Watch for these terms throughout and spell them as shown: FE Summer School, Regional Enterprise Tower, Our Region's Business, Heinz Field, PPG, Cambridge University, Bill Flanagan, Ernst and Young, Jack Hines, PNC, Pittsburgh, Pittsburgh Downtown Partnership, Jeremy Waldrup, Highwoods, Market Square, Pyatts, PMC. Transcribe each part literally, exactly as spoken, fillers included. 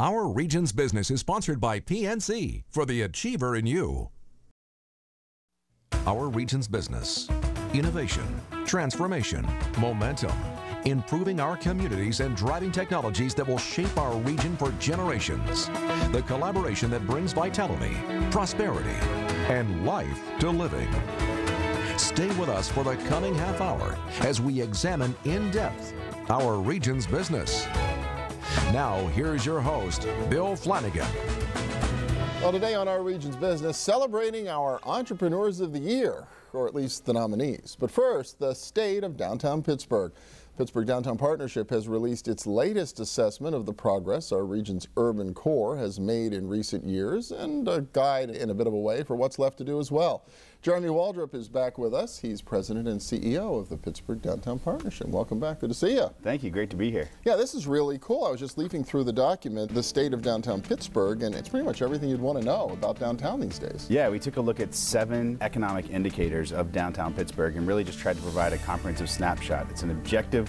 Our Region's Business is sponsored by P N C, for the achiever in you. Our Region's Business. Innovation, transformation, momentum, improving our communities and driving technologies that will shape our region for generations. The collaboration that brings vitality, prosperity, and life to living. Stay with us for the coming half hour as we examine in depth our region's business. Now, here's your host, Bill Flanagan. Well, today on Our Region's Business, celebrating our Entrepreneurs of the Year, or at least the nominees. But first, the state of downtown Pittsburgh. Pittsburgh Downtown Partnership has released its latest assessment of the progress our region's urban core has made in recent years, and a guide in a bit of a way for what's left to do as well. Jeremy Waldrup is back with us. He's president and C E O of the Pittsburgh Downtown Partnership. Welcome back. Good to see you. Thank you. Great to be here. Yeah, this is really cool. I was just leafing through the document, the state of downtown Pittsburgh, and it's pretty much everything you'd want to know about downtown these days. Yeah, we took a look at seven economic indicators of downtown Pittsburgh and really just tried to provide a comprehensive snapshot. It's an objective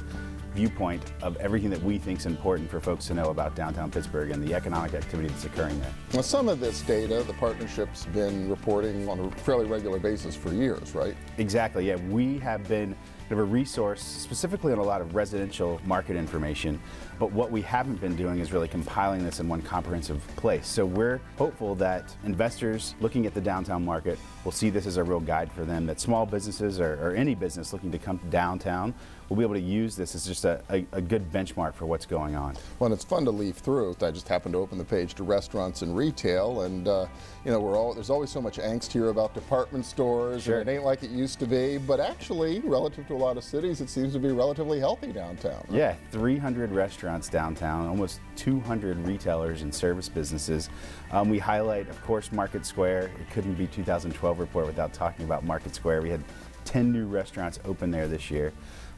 viewpoint of everything that we think is important for folks to know about downtown Pittsburgh and the economic activity that's occurring there. Now, some of this data, the partnership's been reporting on a fairly regular basis for years, right? Exactly, yeah. We have been kind of a resource specifically on a lot of residential market information, but what we haven't been doing is really compiling this in one comprehensive place. So we're hopeful that investors looking at the downtown market will see this as a real guide for them, that small businesses or, or any business looking to come downtown will be able to use this as just a, a, a good benchmark for what's going on. Well, and it's fun to leaf through. I just happened to open the page to restaurants and retail, and uh, you know, we're all, there's always so much angst here about department stores, sure, and it ain't like it used to be, but actually, relative to a lot of cities, it seems to be relatively healthy downtown. Right? Yeah, three hundred restaurants downtown, almost two hundred retailers and service businesses. Um, we highlight, of course, Market Square. It couldn't be two thousand twelve report without talking about Market Square. We had ten new restaurants open there this year,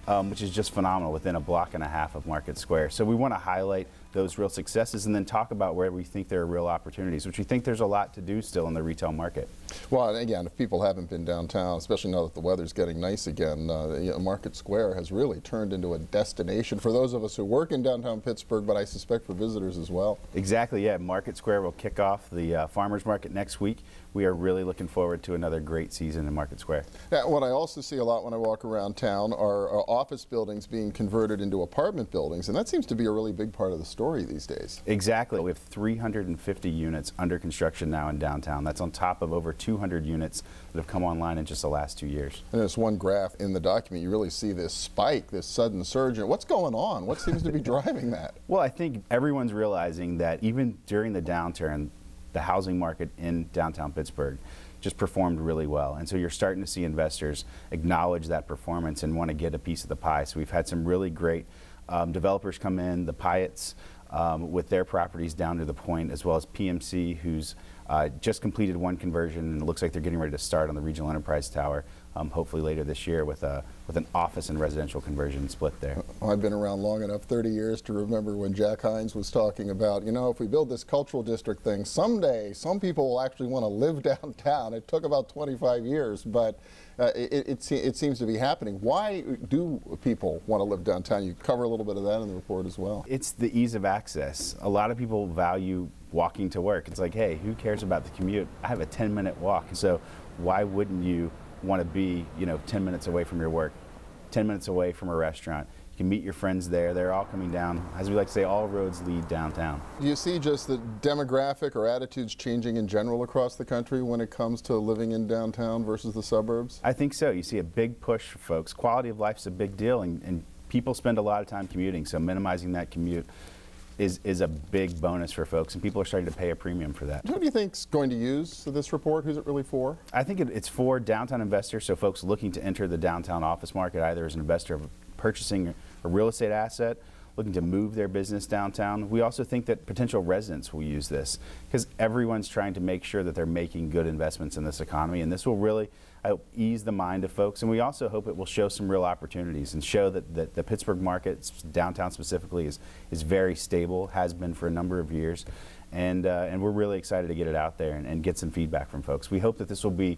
um, which is just phenomenal within a block and a half of Market Square. So we want to highlight those real successes and then talk about where we think there are real opportunities, which we think there's a lot to do still in the retail market. Well, and again, if people haven't been downtown, especially now that the weather's getting nice again, uh, you know, Market Square has really turned into a destination for those of us who work in downtown Pittsburgh, but I suspect for visitors as well. Exactly, yeah. Market Square will kick off the uh, farmers market next week. We are really looking forward to another great season in Market Square. Yeah, what I also see a lot when I walk around town are uh, office buildings being converted into apartment buildings, and that seems to be a really big part of the story these days. Exactly. We have three hundred fifty units under construction now in downtown. That's on top of over two hundred units that have come online in just the last two years. And there's one graph in the document. You really see this spike, this sudden surge. What's going on? What seems to be driving that? Well, I think everyone's realizing that even during the downturn, the housing market in downtown Pittsburgh just performed really well, and so you're starting to see investors acknowledge that performance and want to get a piece of the pie. So we've had some really great Um, developers come in, the Pyatts um, with their properties down to the point, as well as P M C, who's uh, just completed one conversion, and it looks like they're getting ready to start on the Regional Enterprise Tower, um, hopefully later this year with a with an office and residential conversion split there. Well, I've been around long enough, thirty years, to remember when Jack Hines was talking about, you know, if we build this cultural district thing, someday some people will actually want to live downtown. It took about twenty-five years, but uh, it, it, it seems to be happening. Why do people want to live downtown? You cover a little bit of that in the report as well. It's the ease of access. A lot of people value walking to work. It's like, hey, who cares about the commute? I have a ten minute walk, so why wouldn't you want to be, you know, ten minutes away from your work, ten minutes away from a restaurant? You can meet your friends there. They're all coming down. As we like to say, all roads lead downtown. Do you see just the demographic or attitudes changing in general across the country when it comes to living in downtown versus the suburbs? I think so. You see a big push for folks. Quality of life's a big deal, and, and people spend a lot of time commuting, so minimizing that commute Is, is a big bonus for folks, and people are starting to pay a premium for that. Who do you think's going to use this report? Who's it really for? I think it, it's for downtown investors, so folks looking to enter the downtown office market, either as an investor purchasing a real estate asset, looking to move their business downtown. We also think that potential residents will use this because everyone's trying to make sure that they're making good investments in this economy, and this will really, I hope, ease the mind of folks, and we also hope it will show some real opportunities and show that, that the Pittsburgh market, downtown specifically, is is very stable, has been for a number of years, and uh, and we're really excited to get it out there and, and get some feedback from folks. We hope that this will be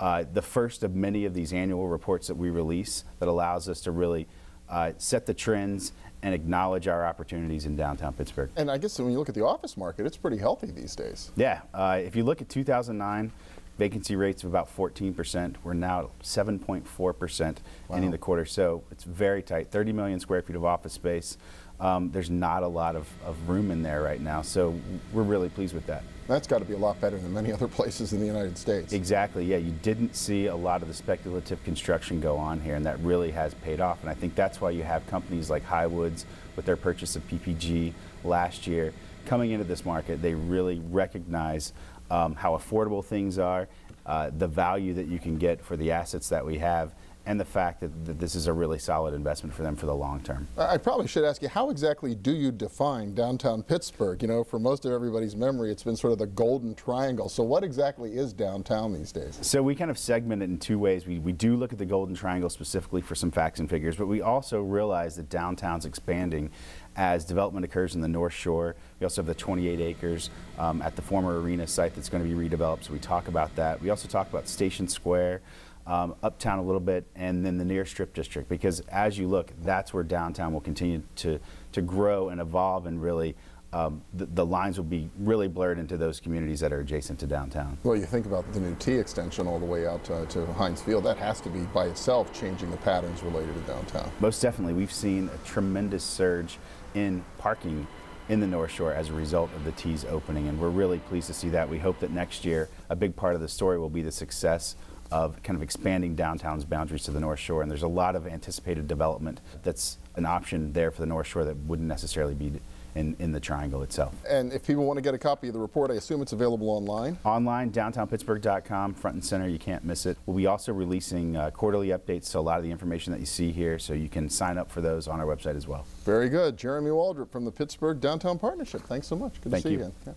uh, the first of many of these annual reports that we release that allows us to really uh, set the trends and acknowledge our opportunities in downtown Pittsburgh. And I guess when you look at the office market, it's pretty healthy these days. Yeah, uh, if you look at two thousand nine, vacancy rates of about fourteen percent. We're now at seven point four percent ending the quarter, so it's very tight. thirty million square feet of office space. Um, there's not a lot of, of room in there right now, so we're really pleased with that. That's got to be a lot better than many other places in the United States. Exactly, yeah. You didn't see a lot of the speculative construction go on here, and that really has paid off. And I think that's why you have companies like Highwoods with their purchase of P P G last year. Coming into this market, they really recognize um, how affordable things are, uh, the value that you can get for the assets that we have, and the fact that, that this is a really solid investment for them for the long term. I probably should ask you, how exactly do you define downtown Pittsburgh? You know, for most of everybody's memory, it's been sort of the golden triangle. So what exactly is downtown these days? So we kind of segment it in two ways. We, we do look at the golden triangle specifically for some facts and figures, but we also realize that downtown's expanding as development occurs in the North Shore. We also have the twenty-eight acres um, at the former arena site that's going to be redeveloped, so we talk about that. We also talk about Station Square, Um, uptown a little bit, and then the near strip district, because as you look, that's where downtown will continue to to grow and evolve, and really um, the, the lines will be really blurred into those communities that are adjacent to downtown. Well, you think about the new T extension all the way out to, to Heinz Field. That has to be by itself changing the patterns related to downtown. Most definitely. We've seen a tremendous surge in parking in the North Shore as a result of the T's opening, and we're really pleased to see that. We hope that next year a big part of the story will be the success of kind of expanding downtown's boundaries to the North Shore, and there's a lot of anticipated development that's an option there for the North Shore that wouldn't necessarily be in, in the triangle itself. And if people want to get a copy of the report, I assume it's available online? Online, downtown pittsburgh dot com, front and center, you can't miss it. We'll be also releasing uh, quarterly updates to a lot of the information that you see here, so you can sign up for those on our website as well. Very good. Jeremy Waldrup from the Pittsburgh Downtown Partnership. Thanks so much. Good Thank to see you. you.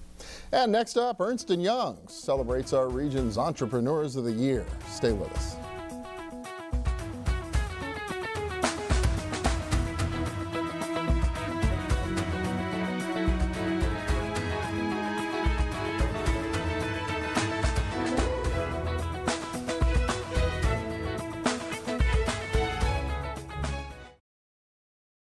Yeah. And next up, Ernst and Young celebrates our region's Entrepreneurs of the Year. Stay with us.